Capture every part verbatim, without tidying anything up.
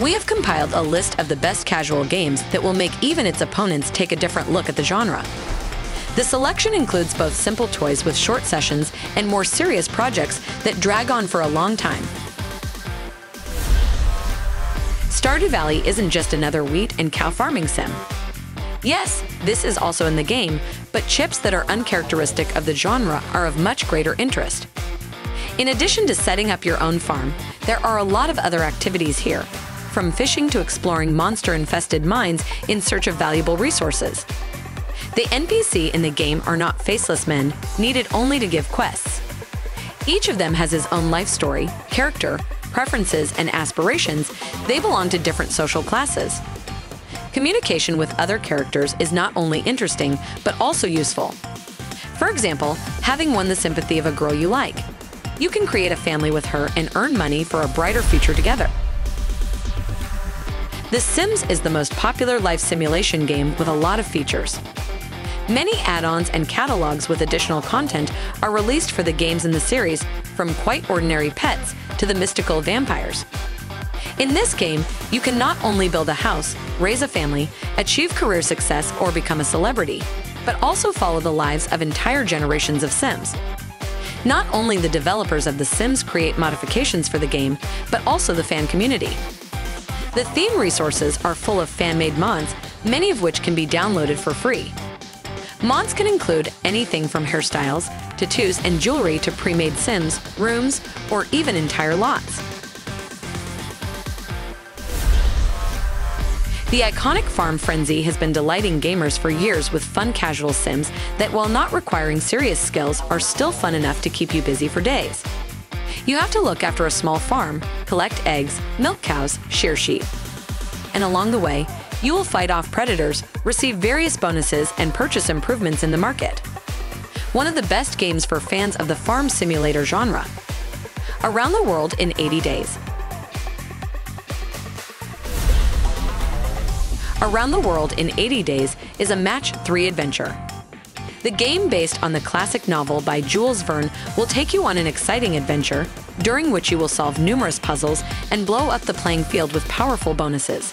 We have compiled a list of the best casual games that will make even its opponents take a different look at the genre. The selection includes both simple toys with short sessions and more serious projects that drag on for a long time. Stardew Valley isn't just another wheat and cow farming sim. Yes, this is also in the game, but chips that are uncharacteristic of the genre are of much greater interest. In addition to setting up your own farm, there are a lot of other activities here, from fishing to exploring monster-infested mines in search of valuable resources. The N P C in the game are not faceless men, needed only to give quests. Each of them has his own life story, character, preferences, and aspirations. They belong to different social classes. Communication with other characters is not only interesting, but also useful. For example, having won the sympathy of a girl you like. You can create a family with her and earn money for a brighter future together. The Sims is the most popular life simulation game with a lot of features. Many add-ons and catalogs with additional content are released for the games in the series, from quite ordinary pets to the mystical vampires. In this game, you can not only build a house, raise a family, achieve career success, or become a celebrity, but also follow the lives of entire generations of Sims. Not only the developers of The Sims create modifications for the game, but also the fan community. The theme resources are full of fan-made mods, many of which can be downloaded for free. Mods can include anything from hairstyles, tattoos, and jewelry to pre-made Sims, rooms, or even entire lots. The iconic Farm Frenzy has been delighting gamers for years with fun casual Sims that, while not requiring serious skills, are still fun enough to keep you busy for days. You have to look after a small farm, collect eggs, milk cows, shear sheep. And along the way, you will fight off predators, receive various bonuses, and purchase improvements in the market. One of the best games for fans of the farm simulator genre. Around the World in eighty days. Around the World in eighty days is a match three adventure. The game, based on the classic novel by Jules Verne, will take you on an exciting adventure, during which you will solve numerous puzzles and blow up the playing field with powerful bonuses.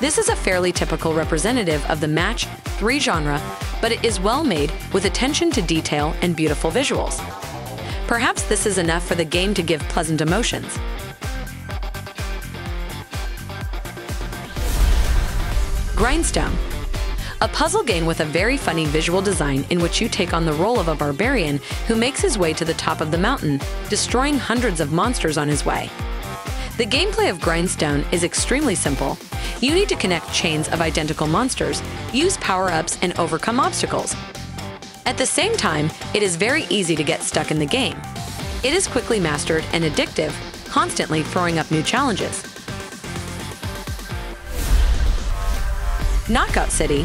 This is a fairly typical representative of the match three genre, but it is well made with attention to detail and beautiful visuals. Perhaps this is enough for the game to give pleasant emotions. Grindstone, a puzzle game with a very funny visual design in which you take on the role of a barbarian who makes his way to the top of the mountain, destroying hundreds of monsters on his way. The gameplay of Grindstone is extremely simple. You need to connect chains of identical monsters, use power-ups, and overcome obstacles. At the same time, it is very easy to get stuck in the game. It is quickly mastered and addictive, constantly throwing up new challenges. Knockout City,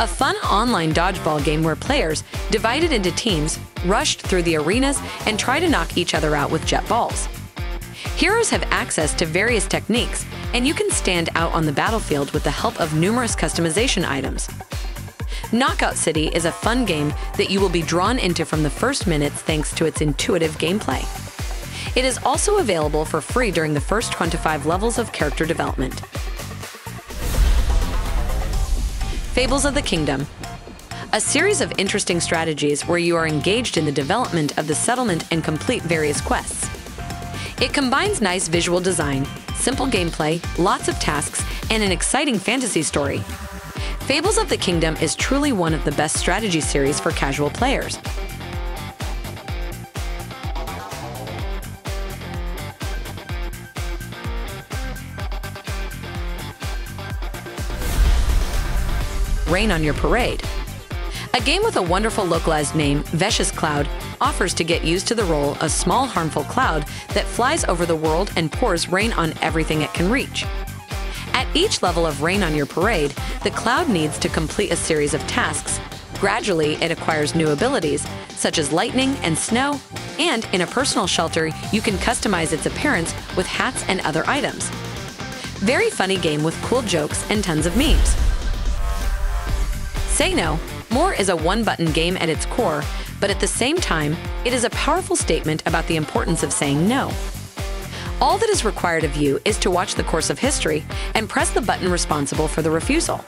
a fun online dodgeball game where players, divided into teams, rushed through the arenas and try to knock each other out with jet balls. Heroes have access to various techniques, and you can stand out on the battlefield with the help of numerous customization items. Knockout City is a fun game that you will be drawn into from the first minutes thanks to its intuitive gameplay. It is also available for free during the first twenty-five levels of character development. Fables of the Kingdom, a series of interesting strategies where you are engaged in the development of the settlement and complete various quests. It combines nice visual design, simple gameplay, lots of tasks, and an exciting fantasy story. Fables of the Kingdom is truly one of the best strategy series for casual players. Rain on Your Parade, a game with a wonderful localized name, Vescious Cloud, offers to get used to the role of a small harmful cloud that flies over the world and pours rain on everything it can reach. At each level of Rain on Your Parade, the cloud needs to complete a series of tasks. Gradually, it acquires new abilities, such as lightning and snow, and in a personal shelter, you can customize its appearance with hats and other items. Very funny game with cool jokes and tons of memes. Say No! More is a one-button game at its core, but at the same time, it is a powerful statement about the importance of saying no. All that is required of you is to watch the course of history and press the button responsible for the refusal.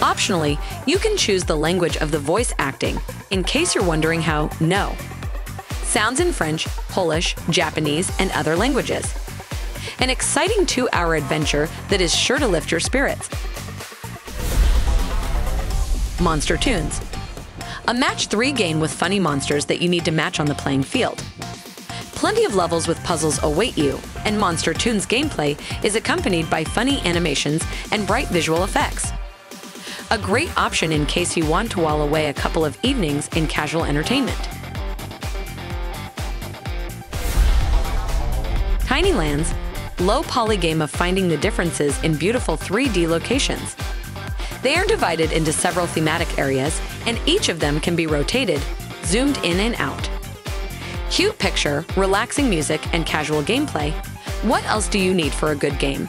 Optionally, you can choose the language of the voice acting, in case you're wondering how no sounds in French, Polish, Japanese, and other languages. An exciting two-hour adventure that is sure to lift your spirits. Monster Toons. A match three game with funny monsters that you need to match on the playing field. Plenty of levels with puzzles await you, and Monster Toons gameplay is accompanied by funny animations and bright visual effects. A great option in case you want to while away a couple of evenings in casual entertainment. Tinylands, low-poly game of finding the differences in beautiful three D locations. They are divided into several thematic areas, and each of them can be rotated, zoomed in and out. Cute picture, relaxing music, and casual gameplay. What else do you need for a good game?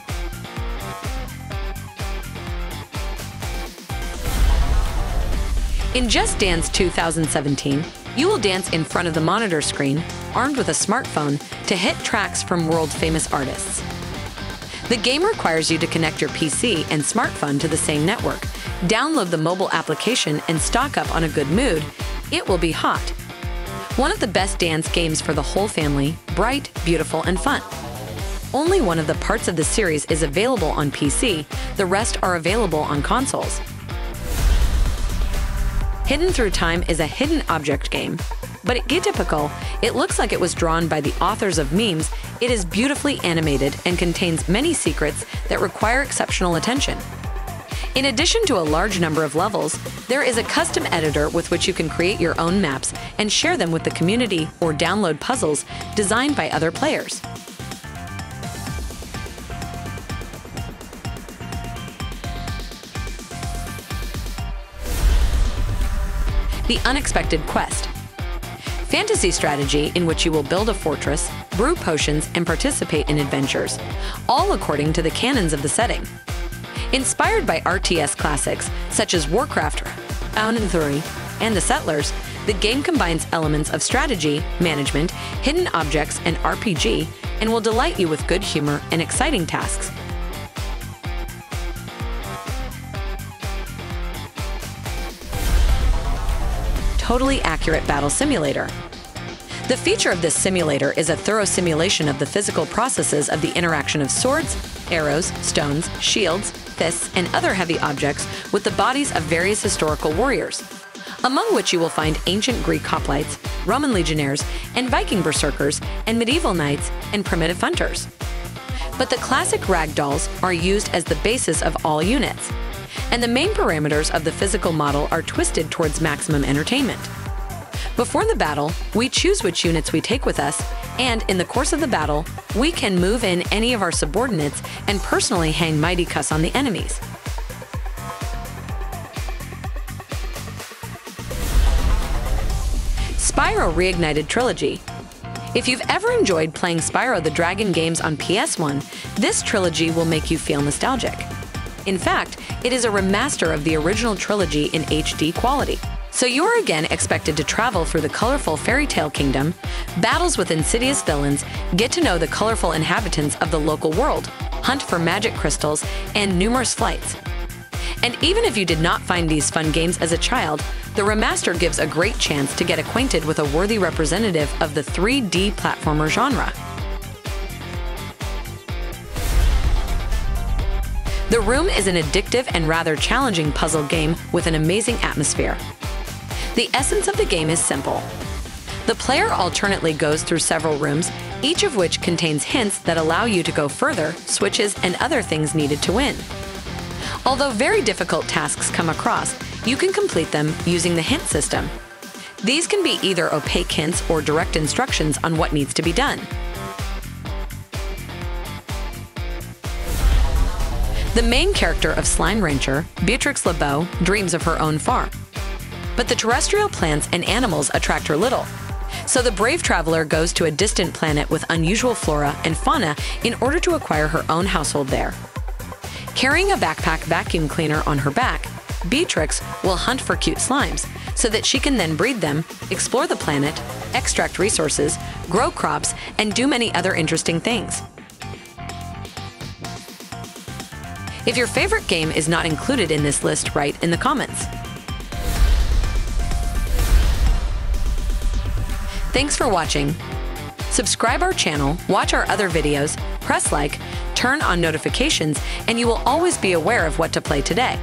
In Just Dance two thousand seventeen, you will dance in front of the monitor screen, armed with a smartphone, to hit tracks from world-famous artists. The game requires you to connect your P C and smartphone to the same network, download the mobile application, and stock up on a good mood. It will be hot. One of the best dance games for the whole family, bright, beautiful, and fun. Only one of the parts of the series is available on P C, the rest are available on consoles. Hidden Through Time is a hidden object game. But at Atypical, it looks like it was drawn by the authors of memes. It is beautifully animated and contains many secrets that require exceptional attention. In addition to a large number of levels, there is a custom editor with which you can create your own maps and share them with the community or download puzzles designed by other players. The Unexpected Quest. Fantasy strategy in which you will build a fortress, brew potions, and participate in adventures, all according to the canons of the setting. Inspired by R T S classics such as Warcraft, Around the World in eighty days, and The Settlers, the game combines elements of strategy, management, hidden objects, and R P G, and will delight you with good humor and exciting tasks. Totally Accurate Battle Simulator. The feature of this simulator is a thorough simulation of the physical processes of the interaction of swords, arrows, stones, shields, fists, and other heavy objects with the bodies of various historical warriors, among which you will find ancient Greek hoplites, Roman legionnaires, and Viking berserkers, and medieval knights, and primitive hunters. But the classic ragdolls are used as the basis of all units, and the main parameters of the physical model are twisted towards maximum entertainment. Before the battle, we choose which units we take with us, and in the course of the battle, we can move in any of our subordinates and personally hang mighty cuss on the enemies. Spyro Reignited Trilogy. If you've ever enjoyed playing Spyro the Dragon games on P S one, this trilogy will make you feel nostalgic. In fact, it is a remaster of the original trilogy in H D quality. So you are again expected to travel through the colorful fairy tale kingdom, battles with insidious villains, get to know the colorful inhabitants of the local world, hunt for magic crystals, and numerous flights. And even if you did not find these fun games as a child, the remaster gives a great chance to get acquainted with a worthy representative of the three D platformer genre. The Room is an addictive and rather challenging puzzle game with an amazing atmosphere. The essence of the game is simple. The player alternately goes through several rooms, each of which contains hints that allow you to go further, switches, and other things needed to win. Although very difficult tasks come across, you can complete them using the hint system. These can be either opaque hints or direct instructions on what needs to be done. The main character of Slime Rancher, Beatrix LeBeau, dreams of her own farm. But the terrestrial plants and animals attract her little. So the brave traveler goes to a distant planet with unusual flora and fauna in order to acquire her own household there. Carrying a backpack vacuum cleaner on her back, Beatrix will hunt for cute slimes, so that she can then breed them, explore the planet, extract resources, grow crops, and do many other interesting things. If your favorite game is not included in this list, write in the comments. Thanks for watching. Subscribe our channel, watch our other videos, press like, turn on notifications, and you will always be aware of what to play today.